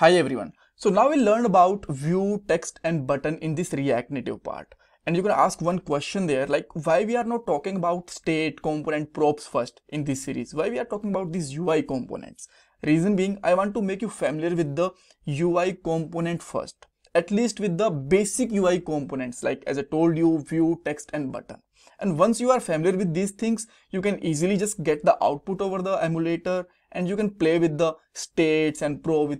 Hi everyone. So now we'll learn about view, text and button in this React Native part. And you can ask one question there, like why we are not talking about state, component, props first in this series? Why we are talking about these UI components? Reason being, I want to make you familiar with the UI component first, at least with the basic UI components, like as I told you, view, text and button. And once you are familiar with these things, you can easily just get the output over the emulator and you can play with the states and props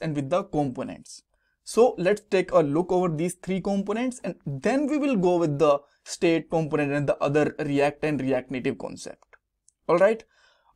and with the components. So let's take a look over these three components and then we will go with the state component and the other React and React Native concept. Alright.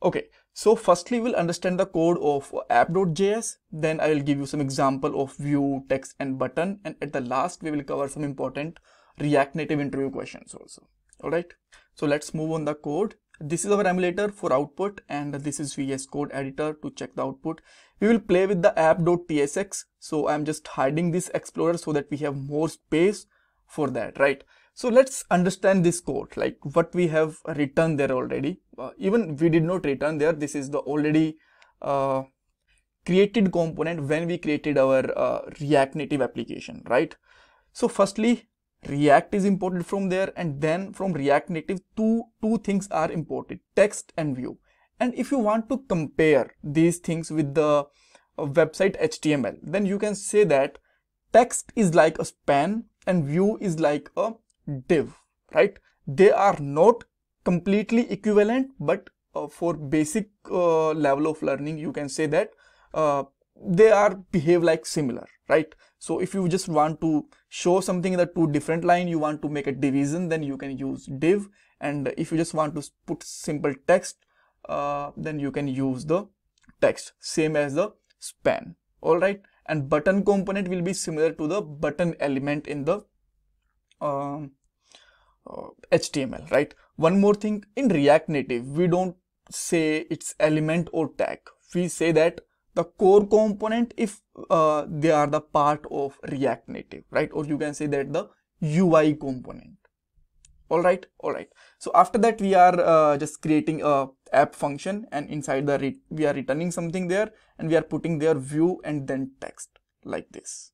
Okay. So firstly, we'll understand the code of app.js. Then I will give you some example of view, text and button. And at the last, we will cover some important React Native interview questions also. Alright. So let's move on the code. This is our emulator for output and this is VS Code editor to check the output. We will play with the app.tsx. So I'm just hiding this explorer so that we have more space for that, right? So let's understand this code, like what we have written there already. Even we did not return there. This is the already created component when we created our React Native application, right? So firstly, React is imported from there, and then from React Native two things are imported, text and view. And if you want to compare these things with the website HTML, then you can say that text is like a span and view is like a div, right? They are not completely equivalent, but for basic level of learning, you can say that they are behave like similar, right? So if you just want to show something in the two different line, you want to make a division, then you can use div. And if you just want to put simple text, then you can use the text, same as the span. All right. And button component will be similar to the button element in the HTML, right? One more thing, in React Native, we don't say it's element or tag. We say that the core component if they are the part of React Native, right? Or you can say that the UI component. Alright, alright. So after that, we are just creating a app function and inside the we are returning something there and we are putting their view and then text like this.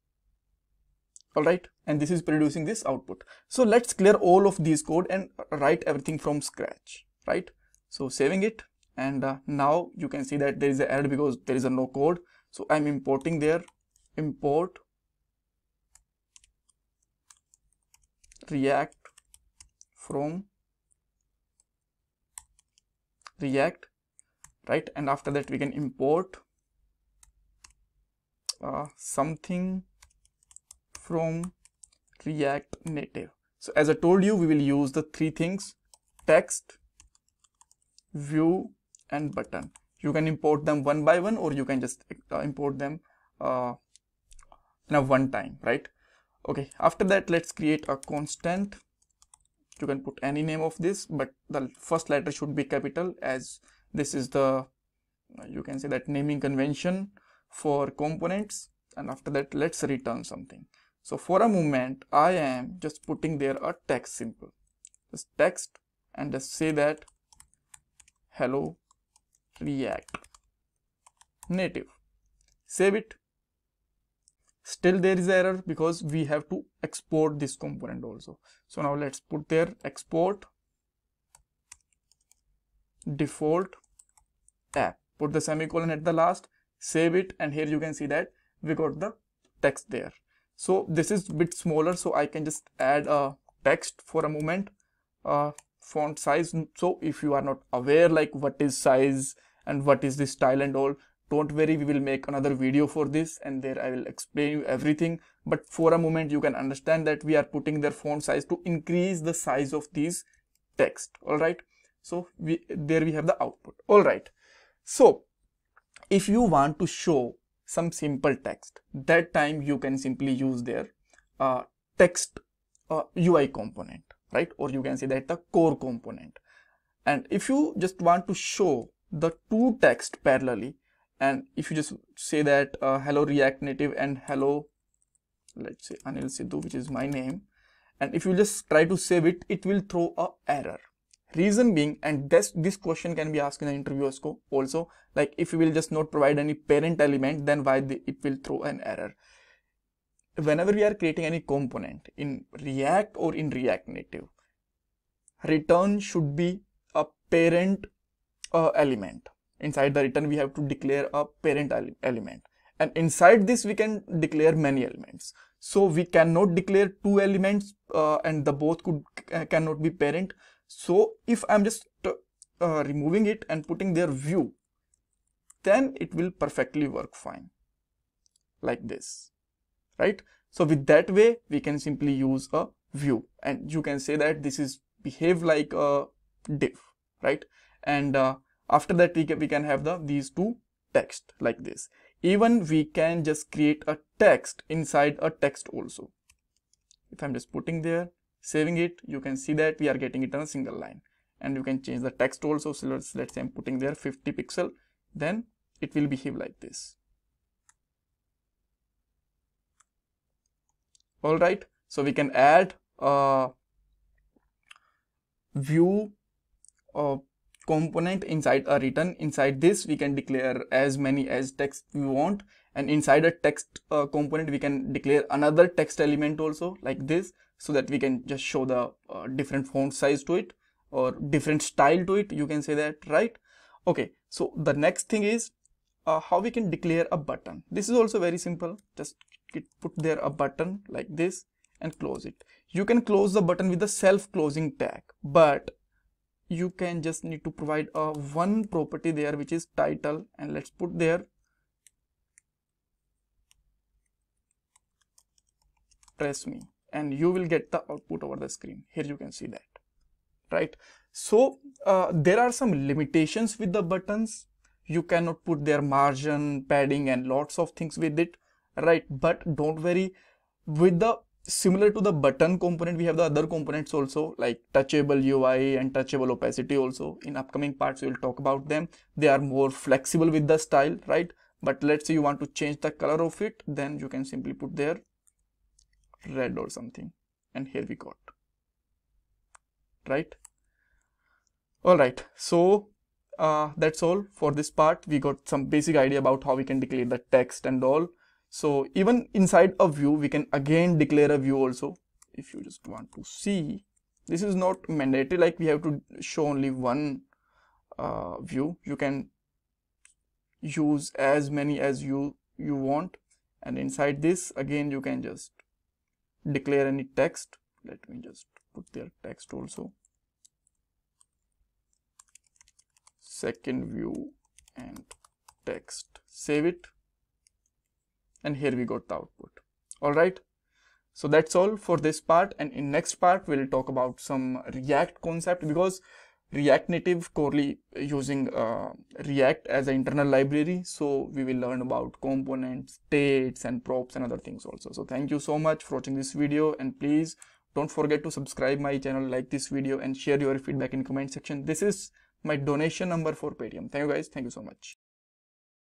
Alright, and this is producing this output. So let's clear all of these code and write everything from scratch, right? So saving it. And now you can see that there is an error because there is a no code. So I'm importing there, import React from React, right? And after that we can import something from React Native. So as I told you, we will use the three things, text, view, and button. You can import them one by one or you can just import them in a one time, right? Okay, after that let's create a constant. You can put any name of this, but the first letter should be capital, as this is the, you can say that, naming convention for components. And after that let's return something. So for a moment I am just putting there a text, simple just text, and just say that hello React Native. Save it. Still there is error because we have to export this component also. So now let's put there export default app, put the semicolon at the last, save it, and here you can see that we got the text there. So this is a bit smaller, so I can just add a text for a moment, font size. So if you are not aware like what is size and what is the style and all, don't worry, we will make another video for this and there I will explain you everything. But for a moment you can understand that we are putting their font size to increase the size of these text. All right, so there we have the output. All right, so if you want to show some simple text, that time you can simply use their text UI component, right? Or you can say that the core component. And if you just want to show the two text parallelly, and if you just say that hello React Native and hello, let's say Anil Sidhu, which is my name, and if you just try to save it, it will throw a error. Reason being, and this question can be asked in the interviewers also, like if you will just not provide any parent element, then why it will throw an error. Whenever we are creating any component in React or in React Native, return should be a parent element. Inside the return we have to declare a parent element, and inside this we can declare many elements. So we cannot declare two elements and the both cannot be parent. So if I'm just removing it and putting their view, then it will perfectly work fine like this, right? So with that way we can simply use a view, and you can say that this is behave like a div, right? And after that we can have these two text like this. Even we can just create a text inside a text also. If I'm just putting there, saving it, you can see that we are getting it on a single line, and you can change the text also. So let's say I'm putting there 50 pixel, then it will behave like this. All right, so we can add a view component inside a return. Inside this we can declare as many as text we want, and inside a text component we can declare another text element also like this, so that we can just show the different font size to it or different style to it, you can say that, right? Okay, so the next thing is how we can declare a button. This is also very simple. Just put there a button like this and close it. You can close the button with the self-closing tag, but you can just need to provide a one property there, which is title, and let's put there press me, and you will get the output over the screen. Here you can see that, right? So there are some limitations with the buttons. You cannot put their margin, padding, and lots of things with it, right? But don't worry, with the similar to the button component, we have the other components also, like touchable UI and touchable opacity also. In upcoming parts we will talk about them. They are more flexible with the style, right? But let's say you want to change the color of it, then you can simply put there red or something, and here we got, right? All right, so that's all for this part. We got some basic idea about how we can declare the text and all. So even inside a view, we can again declare a view also. If you just want to see, this is not mandatory, like we have to show only one view. You can use as many as you want. And inside this, again, you can just declare any text. Let me just put their text also. Second view and text, save it. And here we got the output. All right, so that's all for this part, and in next part we'll talk about some React concept, because React Native corely using React as an internal library, so we will learn about components, states, and props, and other things also. So thank you so much for watching this video, and please don't forget to subscribe my channel, like this video, and share your feedback in comment section. This is my donation number for Paytm. Thank you guys, thank you so much.